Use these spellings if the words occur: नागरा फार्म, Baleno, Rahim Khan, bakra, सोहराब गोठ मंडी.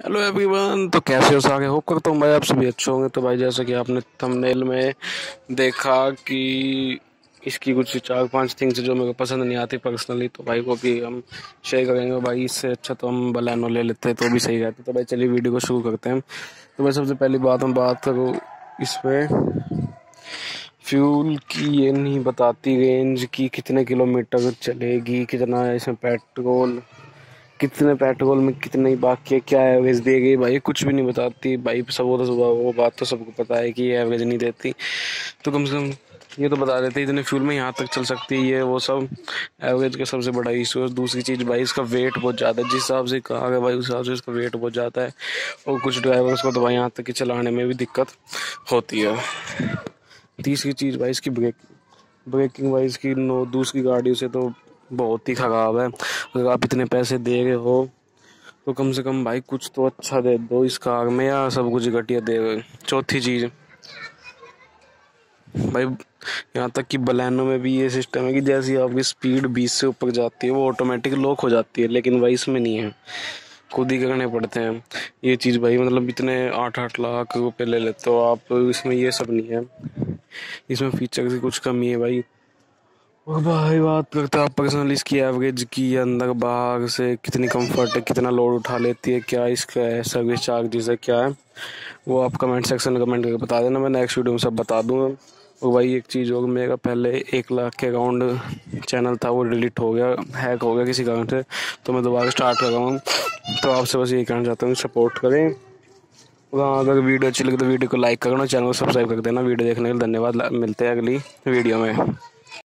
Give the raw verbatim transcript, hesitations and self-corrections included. Hello everyone, तो कैसे हो सारे। होप करता हूँ भाई आप सभी अच्छे होंगे। तो भाई जैसा कि आपने थंबनेल में देखा कि इसकी कुछ चार पांच थिंग्स जो मेरे को पसंद नहीं आती पर्सनली, तो भाई वो भी हम शेयर करेंगे। भाई इससे अच्छा तो हम बलेनो ले लेते हैं तो भी सही रहता है। तो भाई चलिए वीडियो को शुरू करते हैं। तो भाई सबसे पहली बात हम बात करूँ इस पर फ्यूल की, ये नहीं बताती रेंज की कितने किलोमीटर चलेगी, कितना इसमें पेट्रोल, कितने पेट्रोल में कितनी बाकी है, क्या एवरेज देगी। भाई कुछ भी नहीं बताती भाई। सब वो तो वो बात तो सबको पता है कि ये एवरेज नहीं देती, तो कम से कम ये तो बता देते इतने फ्यूल में यहाँ तक चल सकती है। ये वो सब एवरेज का सबसे बड़ा इशू है। दूसरी चीज़ भाई इसका वेट बहुत ज़्यादा है, जिस हिसाब से कार है भाई उस हिसाब से इसका वेट बहुत ज़्यादा है। और कुछ ड्राइवर्स को तो भाई यहाँ तक कि चलाने में भी दिक्कत होती है। तीसरी चीज़ भाई इसकी ब्रेक ब्रेकिंग भाई इसकी नो दूसरी गाड़ियों से तो बहुत ही ख़राब है। अगर आप इतने पैसे दे रहे हो तो कम से कम भाई कुछ तो अच्छा दे दो इस कार में, या सब कुछ घटिया दे रहे। चौथी चीज़ भाई यहाँ तक कि बलेनो में भी ये सिस्टम है कि जैसी आपकी स्पीड बीस से ऊपर जाती है वो ऑटोमेटिक लॉक हो जाती है, लेकिन भाई इसमें नहीं है, खुद ही करने पड़ते हैं ये चीज़। भाई मतलब इतने आठ आठ लाख रुपये ले लेते हो आप, इसमें ये सब नहीं है। इसमें फीचर की कुछ कमी है भाई। और भाई बात करते हैं आप पर्सनली इसकी एवरेज की, अंदर बाहर से कितनी कंफर्ट है, कितना लोड उठा लेती है, क्या इसका है सर्विस चार्जेस है, क्या है वो आप कमेंट सेक्शन में कमेंट करके बता देना। मैं नेक्स्ट वीडियो में सब बता दूंगा। और भाई एक चीज़ होगी, मेरा पहले एक लाख के अकाउंट चैनल था वो डिलीट हो गया, हैक हो गया किसी कारण से, तो मैं दोबारा स्टार्ट कर रहा हूँ। तो आपसे बस यही कहना चाहता हूँ, सपोर्ट करें। हाँ, अगर वीडियो अच्छी लगे तो वीडियो को लाइक करना, चैनल को सब्सक्राइब कर देना। वीडियो देखने के लिए धन्यवाद। मिलते हैं अगली वीडियो में।